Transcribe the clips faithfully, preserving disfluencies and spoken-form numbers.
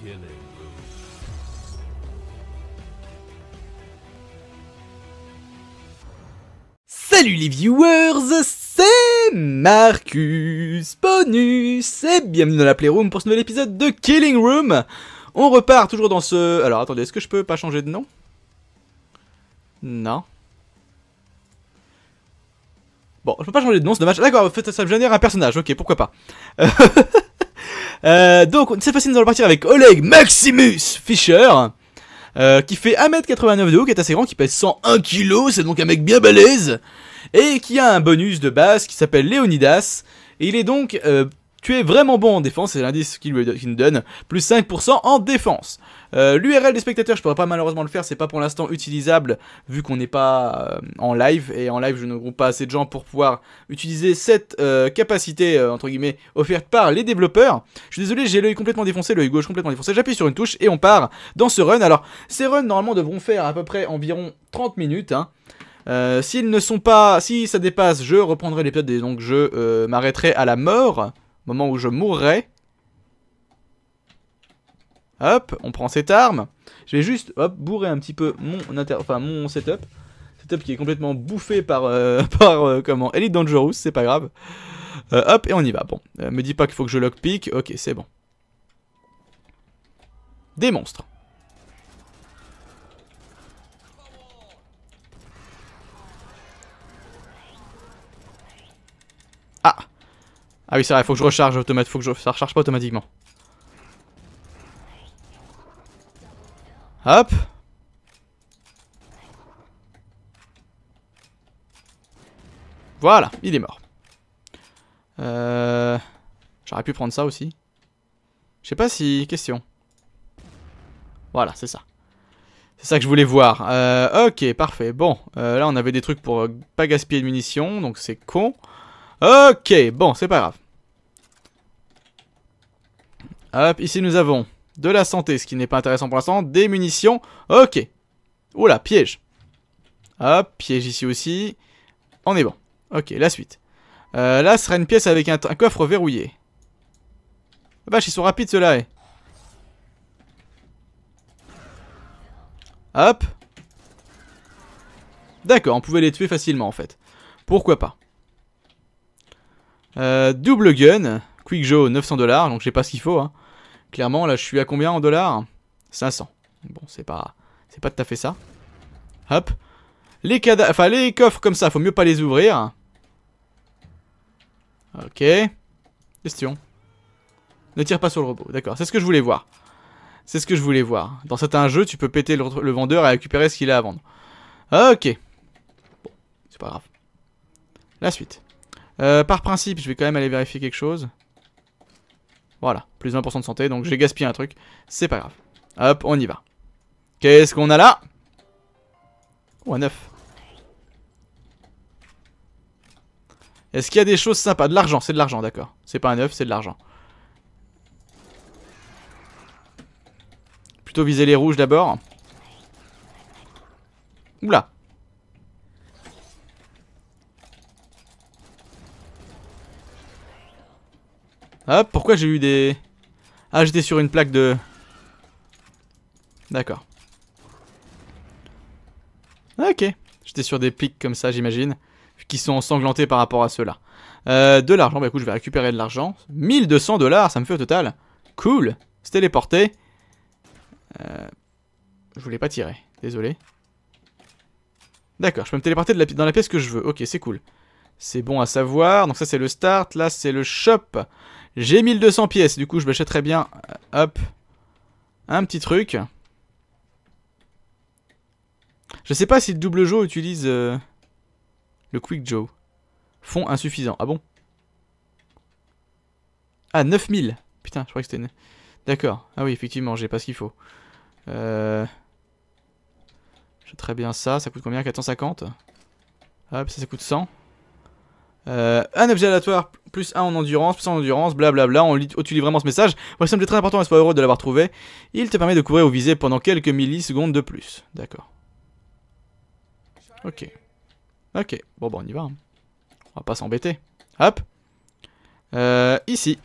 Killing Room. Salut les viewers, c'est Marcus Bonus et bienvenue dans la Playroom pour ce nouvel épisode de Killing Room. On repart toujours dans ce... Alors attendez, est-ce que je peux pas changer de nom? Non. Bon, je peux pas changer de nom, c'est dommage. D'accord, ça me génère un personnage, ok, pourquoi pas. euh, donc, cette fois-ci, nous allons partir avec Oleg Maximus Fischer. Euh, qui fait un mètre quatre-vingt-neuf de haut, qui est assez grand, qui pèse cent un kilos, c'est donc un mec bien balèze, et qui a un bonus de base qui s'appelle Leonidas, et il est donc, euh, tu es vraiment bon en défense, c'est l'indice qu'il lui, qui nous donne, plus cinq pour cent en défense. Euh, l'U R L des spectateurs, je pourrais pas malheureusement le faire, c'est pas pour l'instant utilisable, vu qu'on n'est pas euh, en live, et en live je ne groupe pas assez de gens pour pouvoir utiliser cette euh, capacité, euh, entre guillemets, offerte par les développeurs. Je suis désolé, j'ai l'œil complètement défoncé, l'œil gauche complètement défoncé, j'appuie sur une touche et on part dans ce run. Alors, ces runs normalement devront faire à peu près environ trente minutes, hein. Euh, s'ils ne sont pas, si ça dépasse, je reprendrai l'épisode et donc je euh, m'arrêterai à la mort, moment où je mourrai. Hop, on prend cette arme. Je vais juste hop, bourrer un petit peu mon, inter... enfin, mon setup. Setup qui est complètement bouffé par, euh, par euh, comment, Elite Dangerous, c'est pas grave. Euh, hop, et on y va. Bon, euh, me dis pas qu'il faut que je lockpick. Ok, c'est bon. Des monstres. Ah! Ah oui, c'est vrai, faut que je recharge automatiquement. Faut que je... ça recharge pas automatiquement. Hop. Voilà, il est mort. Euh... J'aurais pu prendre ça aussi. Je sais pas si... Question. Voilà, c'est ça. C'est ça que je voulais voir. Euh, ok, parfait. Bon, euh, là on avait des trucs pour euh, pas gaspiller de munitions, donc c'est con. Ok, bon, c'est pas grave. Hop, ici nous avons... de la santé, ce qui n'est pas intéressant pour l'instant. Des munitions. Ok. Oula, piège. Hop, piège ici aussi. On est bon. Ok, la suite. Euh, là, ce sera une pièce avec un, un coffre verrouillé. La vache, ils sont rapides ceux-là. Eh. Hop. D'accord, on pouvait les tuer facilement en fait. Pourquoi pas. Euh, double gun. Quick Joe, neuf cents dollars. Donc, je sais pas ce qu'il faut, hein. Clairement, là, je suis à combien en dollars? cinq cents. Bon, c'est pas... c'est pas tout à fait ça. Hop. Les cadavres... Enfin, les coffres comme ça, faut mieux pas les ouvrir. Ok. Question. Ne tire pas sur le robot. D'accord, c'est ce que je voulais voir. C'est ce que je voulais voir. Dans certains jeux, tu peux péter le, le vendeur et récupérer ce qu'il a à vendre. Ok. Bon, c'est pas grave. La suite. Euh, par principe, je vais quand même aller vérifier quelque chose. Voilà, plus de vingt pour cent de santé, donc j'ai gaspillé un truc. C'est pas grave. Hop, on y va. Qu'est-ce qu'on a là? Oh, un neuf. Est-ce qu'il y a des choses sympas? De l'argent, c'est de l'argent, d'accord. C'est pas un neuf, c'est de l'argent. Plutôt viser les rouges d'abord. Oula. Hop, pourquoi j'ai eu des... Ah, j'étais sur une plaque de... D'accord. Ok, j'étais sur des pics comme ça, j'imagine, qui sont ensanglantés par rapport à ceux-là. Euh, de l'argent, bah écoute, je vais récupérer de l'argent. mille deux cents dollars, ça me fait au total. Cool, se téléporter. Euh... Je voulais pas tirer, désolé. D'accord, je peux me téléporter de la... dans la pièce que je veux. Ok, c'est cool. C'est bon à savoir. Donc ça, c'est le start. Là, c'est le shop. J'ai mille deux cents pièces, du coup je m'achèterais bien, hop, un petit truc. Je sais pas si le double Joe utilise euh, le Quick Joe. Fonds insuffisant, ah bon? Ah, neuf mille, putain, je crois que c'était... Une... D'accord, ah oui, effectivement, j'ai pas ce qu'il faut. Euh... J'achèterais bien ça, ça coûte combien? Quatre cent cinquante. Hop, ça, ça coûte cent. Euh, un objet aléatoire, plus un en endurance, plus un en endurance, blablabla, on lit, tu lis vraiment ce message. Moi, ça me semble très important et sois heureux de l'avoir trouvé. Il te permet de courir au visé pendant quelques millisecondes de plus. D'accord. Ok. Ok, bon bah on y va. Hein. On va pas s'embêter. Hop. Euh, ici.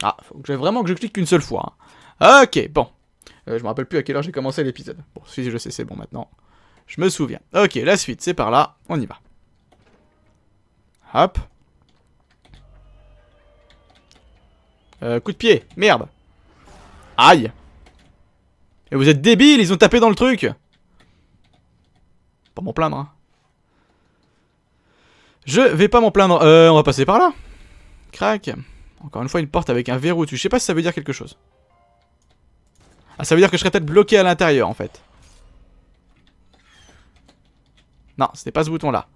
Ah, faut que j'ai vraiment que je clique qu'une seule fois. Hein. Ok, bon. Euh, je me rappelle plus à quelle heure j'ai commencé l'épisode. Bon, si je sais, c'est bon maintenant. Je me souviens. Ok, la suite, c'est par là. On y va. Hop. Euh, coup de pied. Merde. Aïe. Et vous êtes débiles, ils ont tapé dans le truc. Pas m'en plaindre, hein. Je vais pas m'en plaindre. Euh, on va passer par là. Crac. Encore une fois, une porte avec un verrou dessus. Je sais pas si ça veut dire quelque chose. Ah, ça veut dire que je serais peut-être bloqué à l'intérieur, en fait. Non, c'était pas ce bouton-là.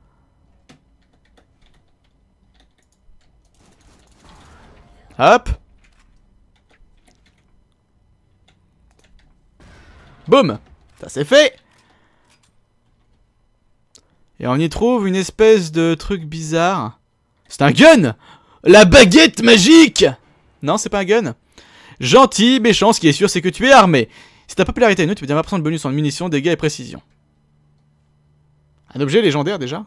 Hop. Boum. Ça c'est fait. Et on y trouve une espèce de truc bizarre. C'est un gun. La baguette magique. Non, c'est pas un gun. Gentil, méchant, ce qui est sûr, c'est que tu es armé. Si ta popularité est nulle, tu peux dire vingt pour cent de bonus en munitions, dégâts et précision. Un objet légendaire déjà.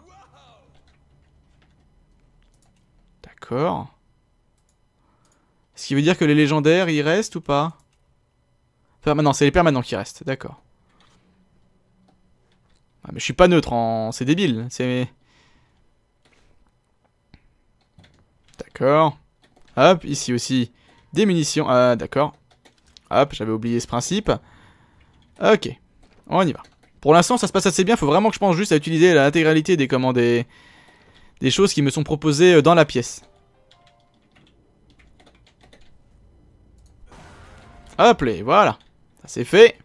D'accord. Ce qui veut dire que les légendaires y restent ou pas? Permanent, c'est les permanents qui restent, d'accord. Ah, mais je suis pas neutre en... C'est débile, c'est... D'accord. Hop, ici aussi. Des munitions, ah d'accord. Hop, j'avais oublié ce principe. Ok, on y va. Pour l'instant ça se passe assez bien, faut vraiment que je pense juste à utiliser l'intégralité des commandes des... des choses qui me sont proposées dans la pièce. Hop, et voilà. Ça c'est fait.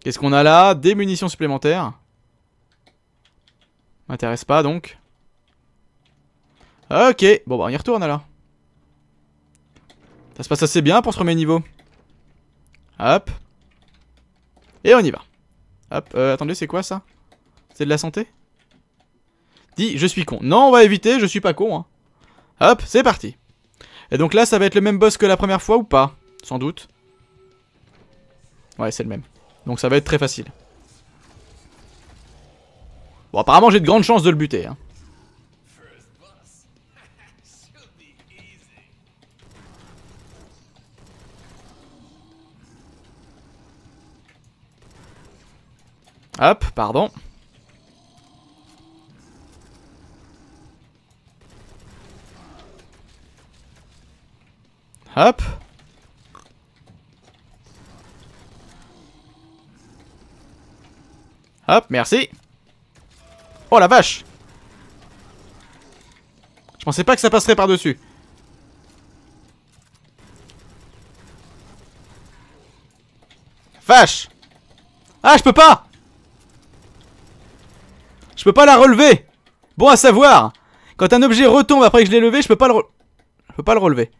Qu'est-ce qu'on a là? Des munitions supplémentaires. M'intéresse pas donc. Ok, bon bah on y retourne là. Ça se passe assez bien pour ce premier niveau. Hop. Et on y va. Hop, euh, attendez, c'est quoi ça? C'est de la santé? Dis, je suis con. Non, on va éviter, je suis pas con. Hein. Hop, c'est parti. Et donc là, ça va être le même boss que la première fois ou pas? Sans doute. Ouais, c'est le même. Donc ça va être très facile. Bon, apparemment, j'ai de grandes chances de le buter. Hein. Hop, pardon. Hop. Hop, merci. Oh la vache. Je pensais pas que ça passerait par-dessus. Vache. Ah, je peux pas. Je peux pas la relever. Bon à savoir. Quand un objet retombe après que je l'ai levé, je peux pas le je peux pas le relever.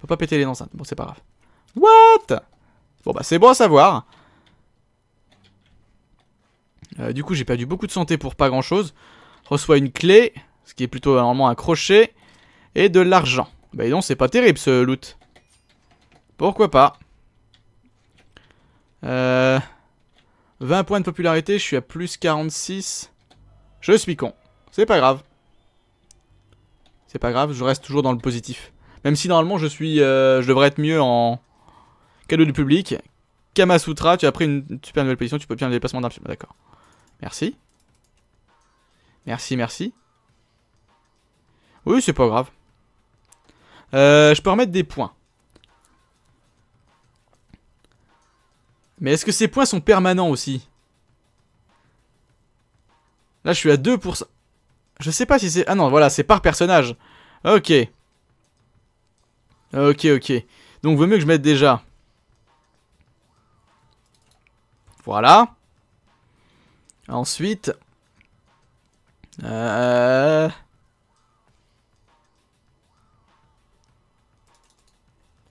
Faut pas péter les enceintes. Bon, c'est pas grave. What? Bon bah c'est bon à savoir. Euh, du coup, j'ai perdu beaucoup de santé pour pas grand-chose. Reçois une clé, ce qui est plutôt normalement un crochet et de l'argent. Bah non, c'est pas terrible ce loot. Pourquoi pas? Euh vingt points de popularité, je suis à plus quarante-six. Je suis con, c'est pas grave. C'est pas grave, je reste toujours dans le positif. Même si normalement je suis, euh, je devrais être mieux en cadeau du public. Kamasutra, tu as pris une super nouvelle position, tu peux obtenir le déplacement d'un pied. D'accord. Merci. Merci, merci. Oui, c'est pas grave. Euh, je peux remettre des points. Mais est-ce que ces points sont permanents aussi? Là, je suis à deux pour cent. Je sais pas si c'est... Ah non, voilà, c'est par personnage. Ok. Ok, ok. Donc, vaut mieux que je mette déjà. Voilà. Ensuite. Euh...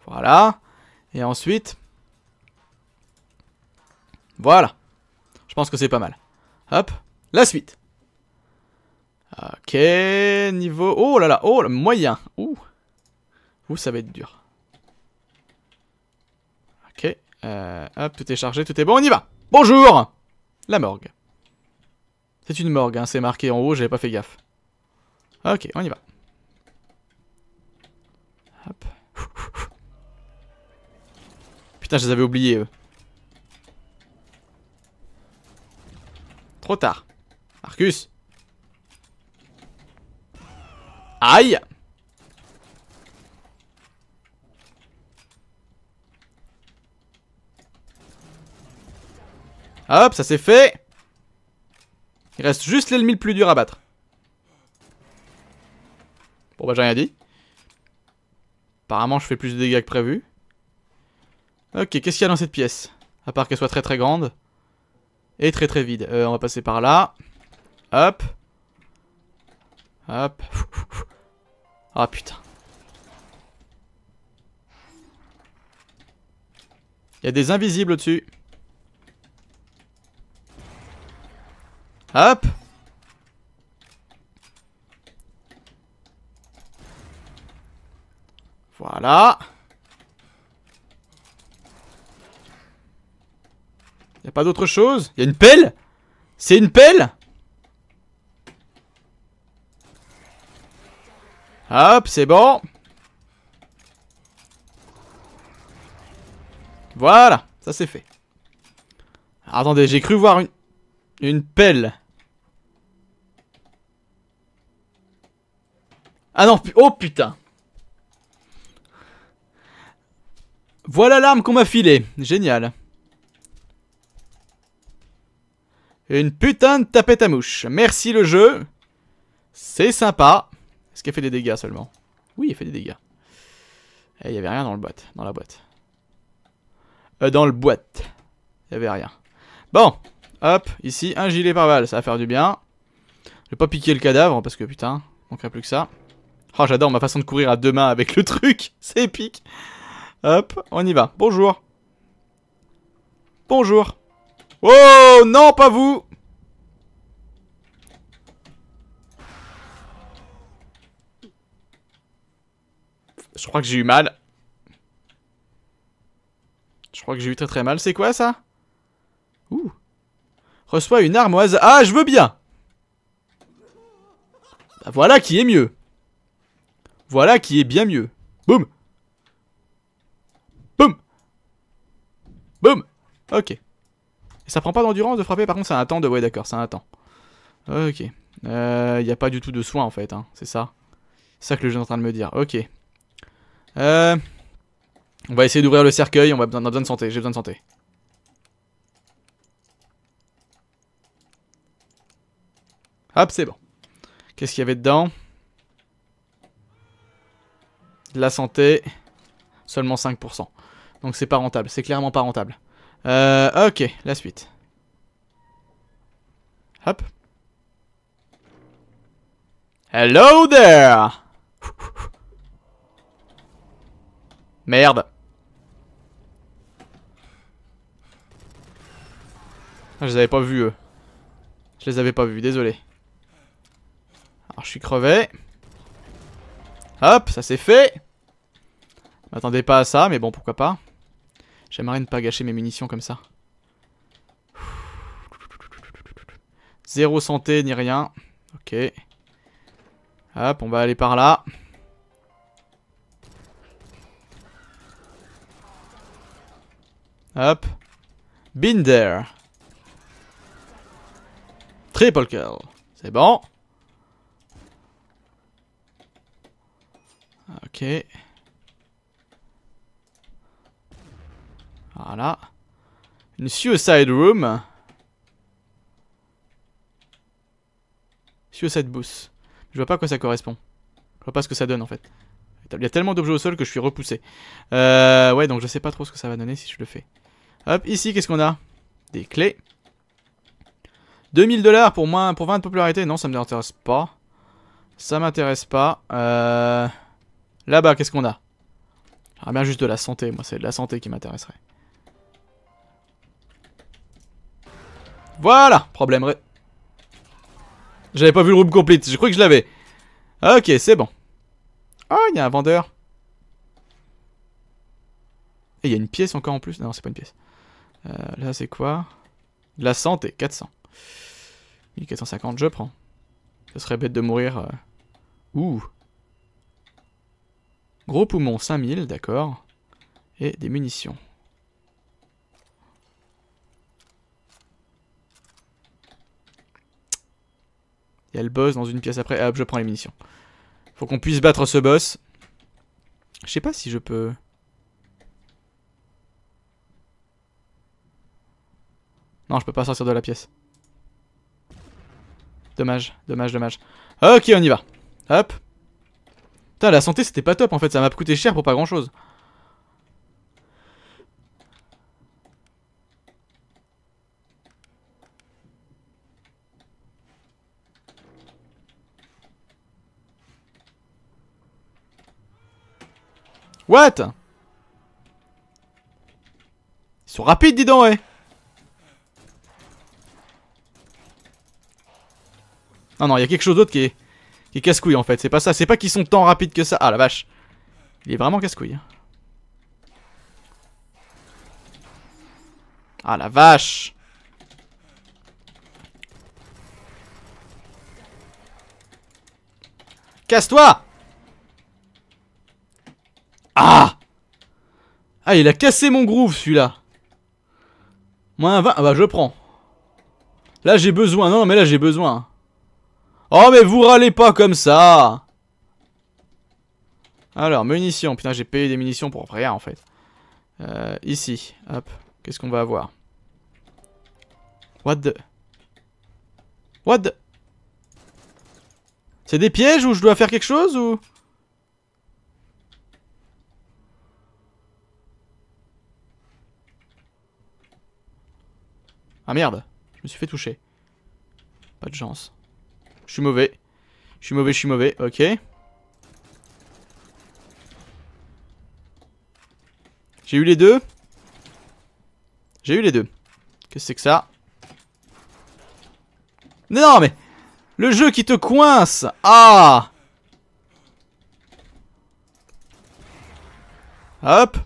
Voilà. Et ensuite. Voilà. Je pense que c'est pas mal. Hop. La suite. Ok. Niveau... Oh là là. Oh, le moyen. Ouh. Ouh, ça va être dur. Ok. Euh, hop, tout est chargé, tout est bon, on y va. Bonjour. La morgue. C'est une morgue, hein, c'est marqué en haut, j'avais pas fait gaffe. Ok, on y va. Hop. Putain, je les avais oubliés, eux. Trop tard. Marcus. Aïe. Hop, ça c'est fait. Il reste juste l'ennemi le plus dur à battre. Bon bah j'ai rien dit. Apparemment je fais plus de dégâts que prévu. Ok, qu'est-ce qu'il y a dans cette pièce? À part qu'elle soit très très grande. Et très très vide. Euh, on va passer par là. Hop. Hop. Ah putain. Il y a des invisibles au-dessus. Hop. Voilà. Y'a pas d'autre chose? Y'a une pelle? C'est une pelle? Hop, c'est bon. Voilà, ça c'est fait. Alors, attendez, j'ai cru voir une, une pelle. Ah non, oh putain. Voilà l'arme qu'on m'a filée. Génial. Une putain de tapette à mouche. Merci le jeu. C'est sympa. Est-ce qu'elle fait des dégâts seulement? Oui, elle fait des dégâts. Il n'y avait rien dans le boîte. Dans la boîte. Euh, dans le boîte. Il n'y avait rien. Bon. Hop. Ici, un gilet par balle. Ça va faire du bien. Je vais pas piquer le cadavre parce que putain, il manquerait plus que ça. Oh, j'adore ma façon de courir à deux mains avec le truc. C'est épique. Hop. On y va. Bonjour. Bonjour. Oh non, pas vous. Je crois que j'ai eu mal. Je crois que j'ai eu très très mal. C'est quoi ça? Ouh. Reçois une arme au hasard. Ah, je veux bien. Bah, voilà qui est mieux. Voilà qui est bien mieux. Boum. Boum. Boum. Ok. Et ça prend pas d'endurance de frapper, par contre c'est un temps de... Ouais d'accord, c'est un temps. Ok. Euh, y a pas du tout de soin en fait, hein. C'est ça. C'est ça que le jeu est en train de me dire. Ok. Euh... On va essayer d'ouvrir le cercueil, on, va... on a besoin de santé, j'ai besoin de santé. Hop, c'est bon. Qu'est-ce qu'il y avait dedans? De la santé. Seulement cinq pour cent. Donc c'est pas rentable, c'est clairement pas rentable. Euh, ok, la suite. Hop. Hello there. Merde. Ah, je les avais pas vus eux. Je les avais pas vus, désolé. Alors je suis crevé. Hop, ça c'est fait. Je m'attendais pas à ça, mais bon, pourquoi pas. J'aimerais ne pas gâcher mes munitions comme ça. Zéro santé ni rien. Ok. Hop, on va aller par là. Hop. Been there. Triple kill. C'est bon. Ok. Voilà. Une suicide room. Suicide booth. Je vois pas à quoi ça correspond. Je vois pas ce que ça donne en fait. Il y a tellement d'objets au sol que je suis repoussé. Euh, ouais, donc je sais pas trop ce que ça va donner si je le fais. Hop, ici, qu'est-ce qu'on a? Des clés. deux mille dollars pour moins, pour vingt de popularité. Non, ça ne m'intéresse pas. Ça m'intéresse pas. Euh, Là-bas, qu'est-ce qu'on a? Ah, bien juste de la santé. Moi, c'est de la santé qui m'intéresserait. Voilà, problème ré... J'avais pas vu le room complete, je crois que je l'avais. Ok, c'est bon. Oh, il y a un vendeur. Et il y a une pièce encore en plus. Non, c'est pas une pièce. Euh, là, c'est quoi? De la santé, quatre cents. mille quatre cent cinquante, je prends. Ce serait bête de mourir. Euh... Ouh. Gros poumon, cinq mille, d'accord. Et des munitions. Il y a le boss dans une pièce après. Hop, je prends les munitions. Faut qu'on puisse battre ce boss. Je sais pas si je peux... Non, je peux pas sortir de la pièce. Dommage, dommage, dommage. Ok, on y va. Hop. Putain, la santé c'était pas top en fait, ça m'a coûté cher pour pas grand chose. What? Ils sont rapides, dis donc, ouais. Non, non, il y a quelque chose d'autre qui est, qui est casse-couille en fait. C'est pas ça, c'est pas qu'ils sont tant rapides que ça. Ah la vache, il est vraiment casse-couille. Ah la vache. Casse-toi! Ah! Ah, il a cassé mon groove celui-là. moins vingt, ah bah je prends. Là j'ai besoin, non, non mais là j'ai besoin. Oh mais vous râlez pas comme ça. Alors munitions, putain j'ai payé des munitions pour rien en fait. euh, Ici, hop, qu'est-ce qu'on va avoir? What the... What the... C'est des pièges ou je dois faire quelque chose ou... Ah merde, je me suis fait toucher. Pas de chance. Je suis mauvais. Je suis mauvais, je suis mauvais, ok. J'ai eu les deux. J'ai eu les deux. Qu'est-ce que c'est que ça? Non mais... Le jeu qui te coince. Ah. Hop.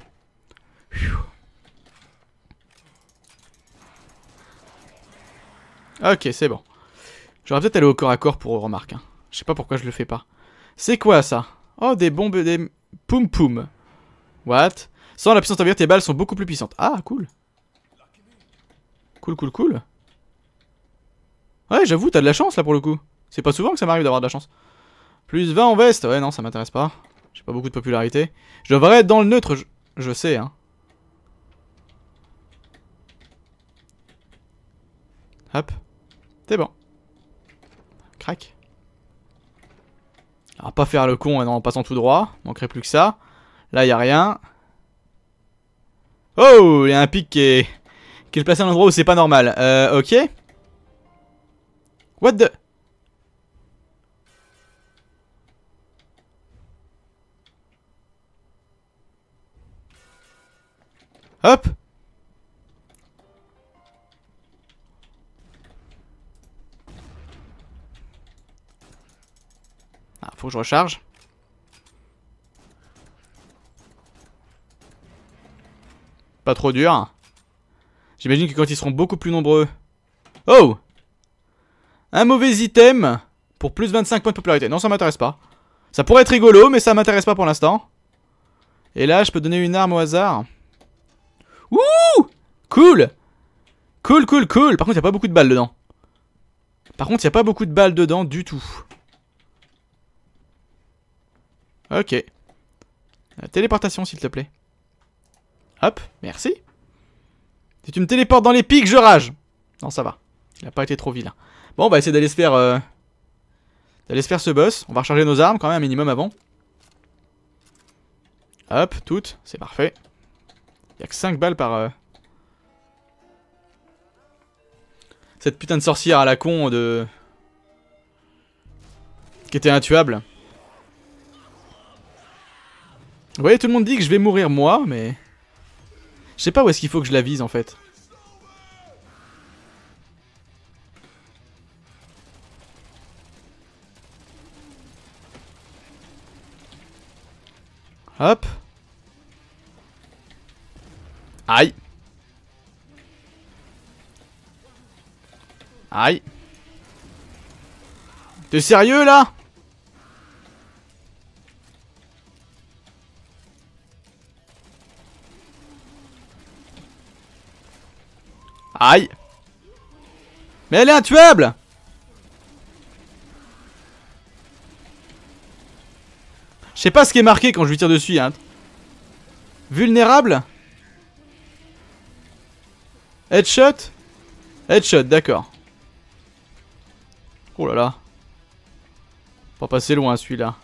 Ok, c'est bon. J'aurais peut-être aller au corps à corps pour remarque. Hein. Je sais pas pourquoi je le fais pas. C'est quoi ça? Oh, des bombes, des... Poum poum. What? Sans la puissance de tes balles sont beaucoup plus puissantes. Ah, cool. Cool, cool, cool. Ouais, j'avoue, t'as de la chance là pour le coup. C'est pas souvent que ça m'arrive d'avoir de la chance. plus vingt en veste. Ouais, non, ça m'intéresse pas. J'ai pas beaucoup de popularité. Je devrais être dans le neutre, je, je sais, hein. Hop. C'est bon. Crac. Alors pas faire le con en passant tout droit, manquerait plus que ça. Là y a rien. Oh, il y a un pic qui est, qui est placé à un endroit où c'est pas normal. Euh, ok. What the... Hop. Faut que je recharge. Pas trop dur. J'imagine que quand ils seront beaucoup plus nombreux... Oh! Un mauvais item pour plus vingt-cinq points de popularité. Non, ça m'intéresse pas. Ça pourrait être rigolo, mais ça m'intéresse pas pour l'instant. Et là, je peux donner une arme au hasard. Ouh! Cool! Cool, cool, cool. Par contre, il n'y a pas beaucoup de balles dedans. Par contre, il n'y a pas beaucoup de balles dedans du tout. Ok. La téléportation s'il te plaît. Hop, merci. Si tu me téléportes dans les pics, je rage. Non, ça va. Il a pas été trop vilain. Bon, on va essayer d'aller se faire... Euh, d'aller se faire ce boss. On va recharger nos armes quand même un minimum avant. Hop, toutes. C'est parfait. Il n'y a que cinq balles par... Euh... Cette putain de sorcière à la con de... Qui était intuable. Vous voyez, tout le monde dit que je vais mourir moi, mais... Je sais pas où est-ce qu'il faut que je la vise en fait. Hop. Aïe. Aïe. T'es sérieux là ? Aïe. Mais elle est intuable. Je sais pas ce qui est marqué quand je lui tire dessus, hein. Vulnérable? Headshot? Headshot, d'accord. Oh là là. Pas passer loin celui-là.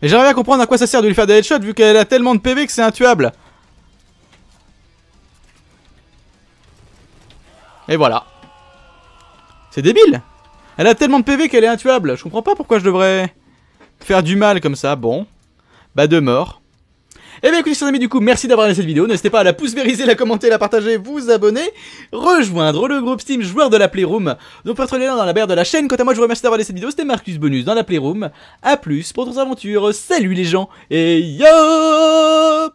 Mais j'arrive à comprendre à quoi ça sert de lui faire des headshots vu qu'elle a tellement de P V que c'est intuable. Et voilà. C'est débile. Elle a tellement de P V qu'elle est intuable. Je comprends pas pourquoi je devrais faire du mal comme ça. Bon. Bah de mort. Et eh bien écoutez chers amis, du coup merci d'avoir regardé cette vidéo, n'hésitez pas à la pouce vériser, la commenter, la partager, vous abonner, rejoindre le groupe Steam joueur de la Playroom, donc retrouver les liens dans la barre de la chaîne. Quant à moi je vous remercie d'avoir regardé cette vidéo, c'était Marcus Bonus dans la Playroom, à plus pour d'autres aventures, salut les gens et yo.